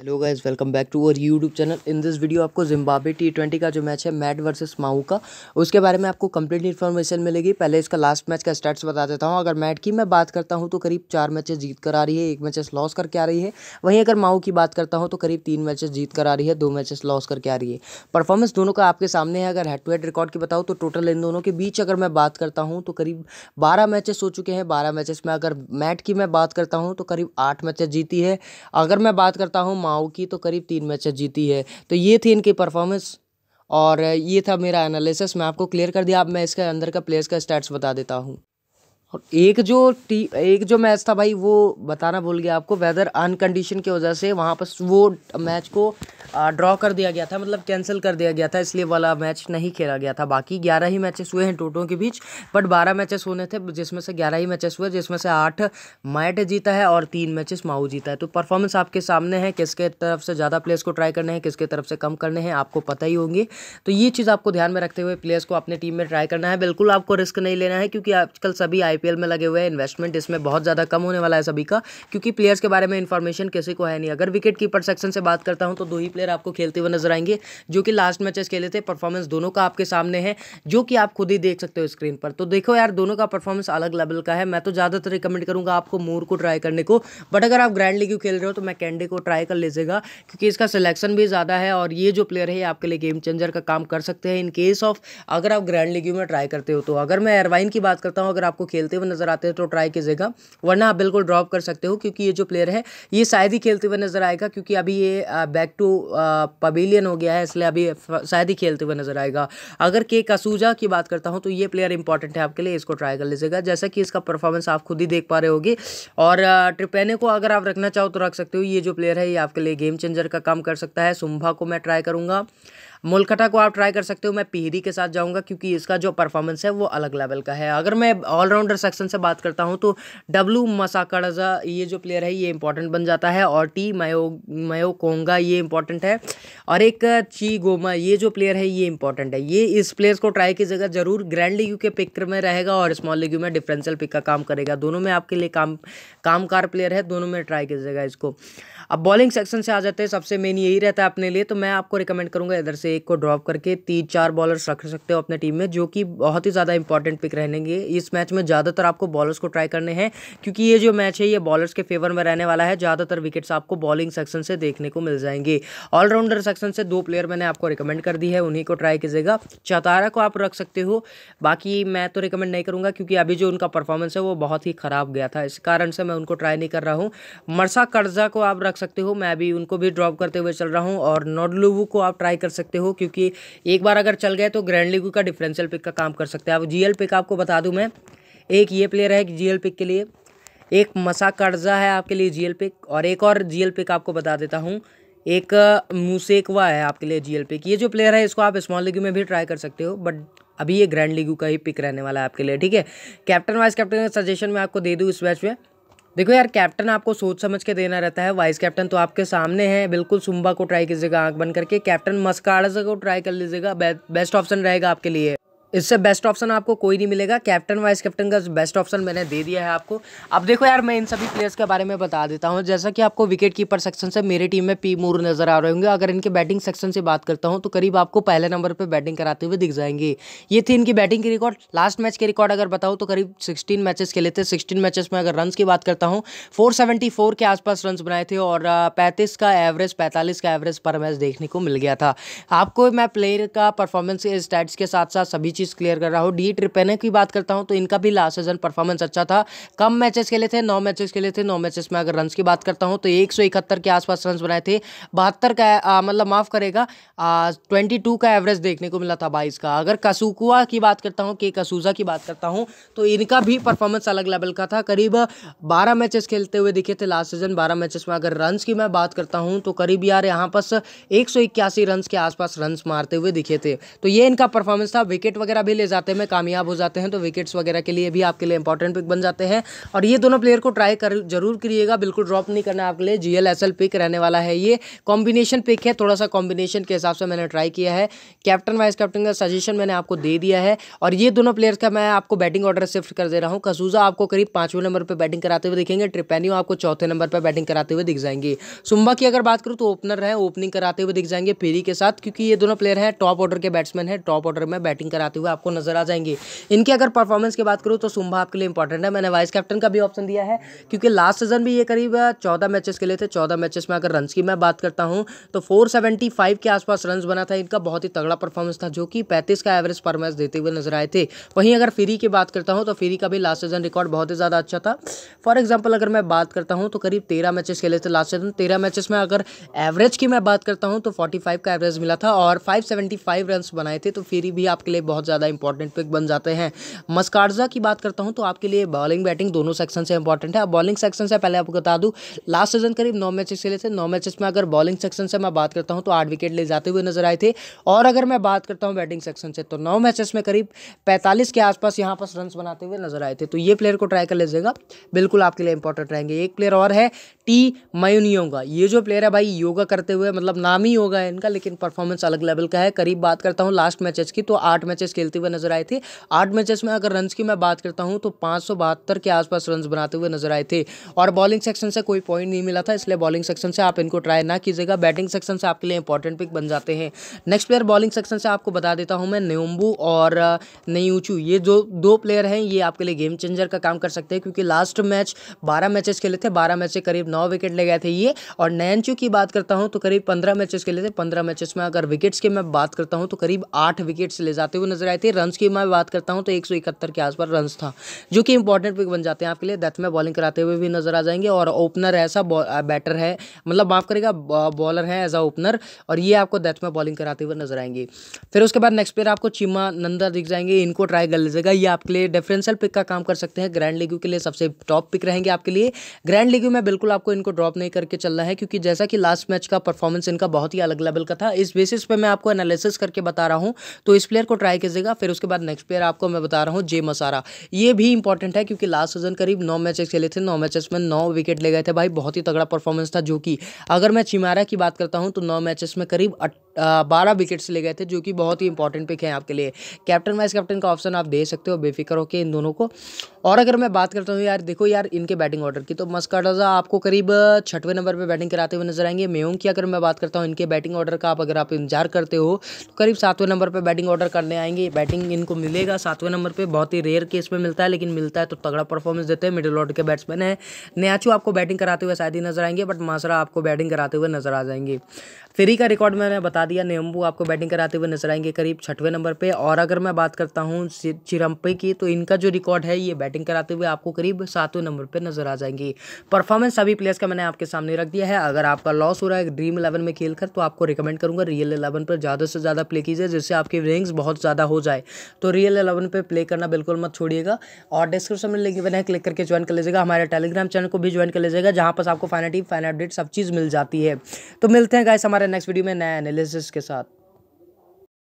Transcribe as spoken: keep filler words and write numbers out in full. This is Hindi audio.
Hello guys, welcome back to our YouTube channel. In this video आपको जिम्बाब्वे टी ट्वेंटी का जो मैच है मैट वर्सेस माऊ का, उसके बारे में आपको कंप्लीट इन्फॉर्मेशन मिलेगी। पहले इसका लास्ट मैच का स्टैट्स बता देता हूं। अगर मैट की मैं बात करता हूं तो करीब चार मैचेस जीत कर आ रही है, एक मैचेस लॉस करके आ रही है। वहीं अगर माऊ की बात करता हूँ तो करीब तीन मैचेस जीत कर आ रही है, दो मैचेस लॉस करके आ रही है। परफॉर्मेंस दोनों का आपके सामने है। अगर हेड टू हेड रिकॉर्ड की बताऊँ तो टोटल इन दोनों के बीच अगर मैं बात करता हूँ तो करीब बारह मैचेस हो चुके हैं। बारह मैचेस में अगर मैट की मैं बात करता हूँ तो करीब आठ मैचेस जीती है। अगर मैं बात करता हूँ माऊ की तो करीब तीन मैचेस जीती है। तो ये थी इनकी परफॉर्मेंस और ये था मेरा एनालिसिस। मैं आपको क्लियर कर दिया। अब मैं इसके अंदर का प्लेयर्स का स्टैट्स बता देता हूँ। और एक जो टी एक जो मैच था भाई, वो बताना भूल गया आपको। वेदर अनकंडीशन की वजह से वहाँ पर वो मैच को ड्रॉ कर दिया गया था, मतलब कैंसिल कर दिया गया था, इसलिए वाला मैच नहीं खेला गया था। बाकी ग्यारह ही मैचेस हुए हैं टोटल के बीच, बट बारह मैचेस होने थे जिसमें से ग्यारह ही मैचेस हुए, जिसमें से आठ मैट जीता है और तीन मैचेस माऊ जीता है। तो परफॉर्मेंस आपके सामने है। किसके तरफ से ज़्यादा प्लेयर्स को ट्राई करने हैं, किसके तरफ से कम करने हैं, आपको पता ही होंगे। तो ये चीज़ आपको ध्यान में रखते हुए प्लेयर्स को अपनी टीम में ट्राई करना है। बिल्कुल आपको रिस्क नहीं लेना है, क्योंकि आजकल सभी आईपीएल में लगे हुए हैं। इन्वेस्टमेंट इसमें बहुत ज़्यादा कम होने वाला है सभी का, क्योंकि प्लेयर्स के बारे में इन्फॉर्मेशन किसी को है नहीं। अगर विकेट कीपर सेक्शन से बात करता हूँ तो दो ही प्लेयर आपको खेलते हुए नजर आएंगे, जो कि लास्ट मैचेस खेले थे। परफॉर्मेंस दोनों का आपके सामने है, जो कि आप खुद ही देख सकते हो स्क्रीन पर। तो देखो यार, दोनों का परफॉर्मेंस अलग लेवल का है। मैं तो ज़्यादातर रिकमेंड करूँगा आपको मूर को ट्राई करने को, बट अगर आप ग्रैंड लीग खेल रहे हो तो मैं कैंडे को ट्राई कर लीजिएगा, क्योंकि इसका सिलेक्शन भी ज़्यादा है और ये जो प्लेयर है आपके लिए गेम चेंजर का काम कर सकते हैं इन केस ऑफ अगर आप ग्रैंड लीग में ट्राई करते हो तो। अगर मैं एरवाइन की बात करता हूँ, अगर आपको खेलते हुए नजर आते हैं तो ट्राई कीजिएगा, वरना आप बिल्कुल ड्रॉप कर सकते हो, क्योंकि ये जो प्लेयर है ये शायद ही खेलते हुए नजर आएगा, क्योंकि अभी ये बैक टू पवेलियन हो गया है, इसलिए अभी शायद ही खेलते हुए नजर आएगा। अगर के कसुजा की बात करता हूँ तो ये प्लेयर इंपॉर्टेंट है आपके लिए, इसको ट्राई कर लीजिएगा, जैसा कि इसका परफॉर्मेंस आप खुद ही देख पा रहे होगे। और ट्रिपेने को अगर आप रखना चाहो तो रख सकते हो, ये जो प्लेयर है ये आपके लिए गेम चेंजर का काम कर सकता है। सुम्भा को मैं ट्राई करूँगा, मुलखटा को आप ट्राई कर सकते हो। मैं पिहरी के साथ जाऊंगा, क्योंकि इसका जो परफॉर्मेंस है वो अलग लेवल का है। अगर मैं ऑलराउंडर सेक्शन से बात करता हूं तो डब्लू मसाकड़जा ये जो प्लेयर है ये इंपॉर्टेंट बन जाता है, और टी मायो मायो कोंगा ये इंपॉर्टेंट है, और एक ची गोमा ये जो प्लेयर है ये इंपॉर्टेंट है। ये इस प्लेयर्स को ट्राई कीजिएगा जरूर। ग्रैंड लीग के पिक में रहेगा और स्मॉल लीग में डिफरेंशियल पिक का काम करेगा। दोनों में आपके लिए काम कामकार प्लेयर है, दोनों में ट्राई कीजिएगा इसको। अब बॉलिंग सेक्शन से आ जाते हैं, सबसे मेन यही रहता है अपने लिए। तो मैं आपको रिकमेंड करूँगा इधर से एक को ड्रॉप करके तीन चार बॉलर्स रख सकते हो अपने टीम में, जो कि बहुत ही ज़्यादा इंपॉर्टेंट पिक रहेंगे। इस मैच में ज़्यादातर आपको बॉलर्स को ट्राई करने हैं, क्योंकि ये जो मैच है ये बॉलर्स के फेवर में रहने वाला है। ज़्यादातर विकेट्स आपको बॉलिंग सेक्शन से देखने को मिल जाएंगे। ऑलराउंडर सेक्शन से दो प्लेयर मैंने आपको रिकमेंड कर दी है, उन्हीं को ट्राई कीजिएगा। चौतारा को आप रख सकते हो, बाकी मैं तो रिकमेंड नहीं करूँगा, क्योंकि अभी जो उनका परफॉर्मेंस है वो बहुत ही ख़राब गया था, इस कारण से मैं उनको ट्राई नहीं कर रहा हूँ। मरसा कर्जा को आप रख सकते हो, मैं अभी उनको भी ड्रॉप करते हुए चल रहा हूँ। और नोडलुवू को आप ट्राई कर सकते हो, क्योंकि एक बार अगर चल गए तो ग्रैंड लीग का डिफरेंशियल पिक का काम कर सकते हैं। अब जीएल पिक आपको बता दूं मैं, एक ये प्लेयर है जीएल पिक के लिए, एक मसा कर्जा है आपके लिए जीएल पिक, और एक और जीएल पिक आपको बता देता हूं, एक मुसेकवा है आपके लिए जीएल पिक। ये जो प्लेयर है इसको आप स्मॉल लीग में भी ट्राई कर सकते हो, बट अभी ये ग्रैंड लीग का ही पिक रहने वाला है आपके लिए, ठीक है। कैप्टन वाइस कैप्टन सजेशन मैं आपको दे दूँ इस मैच में। देखो यार, कैप्टन आपको सोच समझ के देना रहता है, वाइस कैप्टन तो आपके सामने है। बिल्कुल सुम्बा को ट्राई कीजिएगा आंख बंद करके, कैप्टन मस्कार्डा को ट्राई कर लीजिएगा, बे, बेस्ट ऑप्शन रहेगा आपके लिए। इससे बेस्ट ऑप्शन आपको कोई नहीं मिलेगा। कैप्टन वाइस कैप्टन का बेस्ट ऑप्शन मैंने दे दिया है आपको। अब देखो यार, मैं इन सभी प्लेयर्स के बारे में बता देता हूं। जैसा कि आपको विकेट कीपर सेक्शन से मेरी टीम में पी मूर नजर आ रहे होंगे। अगर इनके बैटिंग सेक्शन से बात करता हूं तो करीब आपको पहले नंबर पर बैटिंग कराते हुए दिख जाएंगे। ये थी इनकी बैटिंग की रिकॉर्ड। लास्ट मैच के रिकॉर्ड अगर बताऊँ तो करीब सिक्सटीन मैचेस खेले थे। सिक्सटीन मैचेस में अगर रन की बात करता हूँ, फोर सेवेंटी फोर के आसपास रन बनाए थे, और पैंतीस का एवरेज पैंतालीस का एवरेज पर मैच देखने को मिल गया था आपको। मैं प्लेयर का परफॉर्मेंस स्टैट्स के साथ साथ सभी चीज़ क्लियर कर रहा हूँ। डी ट्रिपेने की बात करता हूँ तो इनका भी लास्ट सीजन परफॉर्मेंस अच्छा था। कम मैचेस खेले थे, नौ मैचेस खेले थे। नौ मैचेस में अगर रन की बात करता हूँ तो एक सौ इकहत्तर के आसपास रन बनाए थे। बहत्तर का मतलब माफ़ करेगा ट्वेंटी टू का एवरेज देखने को मिला था बाईस का। अगर कसुकुआ की बात करता हूँ, के कसुजा की बात करता हूँ, तो इनका भी परफॉर्मेंस अलग लेवल का था। करीब बारह मैचेस खेलते हुए दिखे थे लास्ट सीजन। बारह मैचेस में अगर रन की मैं बात करता हूँ तो करीब यार यहाँ पर एक सौ इक्यासी रन के आसपास रन मारते हुए दिखे थे। तो ये इनका परफॉर्मेंस था। विकेट वगैरह भी ले जाते में कामयाब हो जाते हैं, तो विकेट्स वगैरह के लिए भी आपके लिए इंपॉर्टेंट पिक बन जाते हैं। और ये दोनों प्लेयर को ट्राई कर जरूर करिएगा, बिल्कुल ड्रॉप नहीं करना आपके लिए। जीएलएसएल पिक रहने वाला है, ये कॉम्बिनेशन पिक है, थोड़ा सा कॉम्बिनेशन के हिसाब से मैंने ट्राई किया है। कैप्टन वाइस कैप्टन का सजेशन मैंने आपको दे दिया है। और ये दोनों प्लेयर्स का मैं आपको बैटिंग ऑर्डर शिफ्ट कर दे रहा हूँ। कसूजा आपको करीब पाँचवें नंबर पर बैटिंग कराते हुए दिखेंगे, ट्रिपेनियो आपको चौथे नंबर पर बैटिंग कराते हुए दिख जाएंगे। सुम्बा की अगर बात करूँ तो ओपनर है, ओपनिंग कराते हुए दिख जाएंगे पेरी के साथ, क्योंकि ये दोनों प्लेयर हैं टॉप ऑर्डर के बैट्समैन हैं, टॉप ऑर्डर में बैटिंग कराते हुए आपको नजर आ जाएंगे। इनकी अगर परफॉर्मेंस की बात करूँ तो सुम्बा आपके लिए इंपॉर्टेंट है। मैंने वाइस कैप्टन का भी ऑप्शन दिया है क्योंकि लास्ट सीजन भी ये करीब चौदह मैचेस के लिए थे। चौदह मैचेस में अगर रन की मैं बात करता हूँ तो फोर सेवेंटी फाइव के आसपास रन बना था इनका, बहुत ही तगड़ा परफॉर्मेंस था, जो कि पैंतीस का एवरेज पर मैच देते हुए नजर आए थे। वहीं अगर फेरी की बात करता हूँ तो फेरी का भी लास्ट सीजन रिकॉर्ड बहुत ही ज़्यादा अच्छा था। फॉर एग्जाम्पल अगर मैं बात करता हूँ तो करीब तेरह मैचेस खेले थे लास्ट सीजन, तेरह मैचेस में अगर एवरेज की मैं बात करता हूँ तो फोर्टी फाइव का एवरेज मिला था और फाइव सेवेंटी फाइव रन्स बनाए थे, तो फेरी भी आपके लिए बहुत ज़्यादा इंपॉर्टेंट पिक बन जाते हैं। मस्कार्जा की बात करता हूं तो आपके लिए बॉलिंग बैटिंग दोनों सेक्शन से इंपॉर्टेंट है। बॉलिंग सेक्शन से पहले आपको बता दूं लास्ट सीजन करीब नौ मैचेस खेले थे, नौ मैचेस में अगर बॉलिंग सेक्शन से मैं बात करता हूं तो आठ विकेट ले जाते हुए नजर आए थे। और अगर मैं बात करता हूँ बैटिंग सेक्शन से तो नौ मैचेस में करीब पैंतालीस के आसपास यहाँ पर रन बनाते हुए नजर आए थे, तो ये प्लेयर को ट्राई कर लीजिएगा, बिल्कुल आपके लिए इंपॉर्टेंट रहेंगे। एक प्लेयर और है टी मयूनियोगा, ये जो प्लेयर है भाई योगा करते हुए, मतलब नाम ही होगा इनका, लेकिन परफॉर्मेंस अलग लेवल का है। करीब बात करता हूँ लास्ट मैचेस की तो आठ मैचेस खेलते हुए नजर आए थे, आठ मैचेस में अगर रन्स की मैं बात करता हूँ तो पाँच सौ बहत्तर के आसपास रन्स बनाते हुए नजर आए थे। और बॉलिंग सेक्शन से कोई पॉइंट नहीं मिला था, इसलिए बॉलिंग सेक्शन से आप इनको ट्राई ना कीजिएगा, बैटिंग सेक्शन से आपके लिए इंपॉर्टेंट पिक बन जाते हैं। नेक्स्ट प्लेयर बॉलिंग सेक्शन से आपको बता देता हूँ मैं, न्योम्बू और नयूचू, ये जो दो प्लेयर हैं ये आपके लिए गेम चेंजर का काम कर सकते हैं, क्योंकि लास्ट मैच बारह मैचेस खेले थे, बारह मैच से करीब नौ विकेट ले गए थे ये। और नयनचू की बात करता हूँ तो करीब पंद्रह मैचेस खेले थे, पंद्रह मैचेस में अगर विकेट्स की मैं बात करता हूं तो करीब आठ विकेट्स ले जाते हुए नजर आए थे। रन्स की मैं बात करता हूं तो एक सौ इकहत्तर के आसपास रन्स था, जो कि इंपॉर्टेंट पिक बन जाते हैं आपके लिए। डेथ में बॉलिंग कराते हुए भी नजर आ जाएंगे। और ओपनर ऐसा बैटर है, मतलब माफ करेगा बॉलर है एज अ ओपनर, और ये आपको डेथ में बॉलिंग कराते हुए नजर आएंगे। फिर उसके बाद नेक्स्ट प्लेयर आपको चिमानंदा दिख जाएंगे, इनको ट्राई कर लीजिएगा, ये आपके लिए डिफरेंशियल पिक का काम कर सकते हैं, ग्रैंड लीग के लिए सबसे टॉप पिक रहेंगे आपके लिए। ग्रैंड लीग में बिल्कुल आपको इनको ड्रॉप नहीं करके चलना है, क्योंकि जैसा कि लास्ट मैच का परफॉर्मेंस इनका बहुत ही अलग लेवल का था, इस बेसिस पे मैं आपको एनालिसिस करके बता रहा हूं, तो इस प्लेयर को ट्राई कीजिएगा। फिर उसके बाद नेक्स्ट प्लेयर आपको मैं बता रहा हूं जे मसारा, ये भी इंपॉर्टेंट है क्योंकि लास्ट सीजन करीब नौ मैचेस खेले थे, नौ मैचेस में नौ विकेट ले गए थे भाई, बहुत ही तगड़ा परफॉर्मेंस था। जो कि अगर मैं चिमारा की बात करता हूं तो नौ मैचेस में करीब बारह विकेट्स ले गए थे, जो कि बहुत ही इंपॉर्टेंट पिक है आपके लिए। कैप्टन वाइस कैप्टन का ऑप्शन आप दे सकते हो बेफिक्र होकर इन दोनों को। और अगर मैं बात करता हूँ यार, देखो यार इनके बैटिंग ऑर्डर की तो मस्कार्डा आपको करीब छठवें नंबर पे बैटिंग कराते हुए नजर आएंगे। मेयोंग की अगर मैं बात करता हूँ इनके बैटिंग ऑर्डर का आप अगर आप इंतजार करते हो तो करीब सातवें नंबर पे बैटिंग ऑर्डर करने आएंगे, बैटिंग इनको मिलेगा सातवें नंबर पे, बहुत ही रेयर केस में मिलता है, लेकिन मिलता है तो तगड़ा परफॉर्मेंस देते हैं, मिडिल ऑर्डर के बैट्समैन है। न्याचू आपको बैटिंग कराते हुए शायद ही नजर आएंगे, बट मासरा आपको बैटिंग कराते हुए नजर आ जाएंगे। फेरी का रिकॉर्ड मैंने बता दिया, न्योम्बू आपको बैटिंग कराते हुए नजर आएंगे करीब छठवें नंबर पे। और अगर मैं बात करता हूँ चिरम्पे की तो इनका जो रिकॉर्ड है ये बैटिंग कराते हुए आपको करीब सातवें नंबर पे नजर आ जाएंगी। परफॉर्मेंस सभी प्लेयर्स का मैंने आपके सामने रख दिया है। अगर आपका लॉस हो रहा है ड्रीम इलेवन में खेलकर तो आपको रिकमेंड करूंगा रियल इलेवन पर ज़्यादा से ज़्यादा प्ले कीजिए, जिससे आपकी रैंक्स बहुत ज़्यादा हो जाए, तो रियल इलेवन पर प्ले करना बिल्कुल मत छोड़िएगा। और डिस्क्रिप्शन में लिंक बना है, क्लिक करके ज्वाइन कर लीजिएगा। हमारे टेलीग्राम चैनल को भी ज्वाइन कर लीजिएगा, जहाँ पर आपको फाइनल टीम फाइनल अपडेट सब चीज़ मिल जाती है। तो मिलते हैं गाइस हमारे नेक्स्ट वीडियो में नया एनालिसिस के साथ।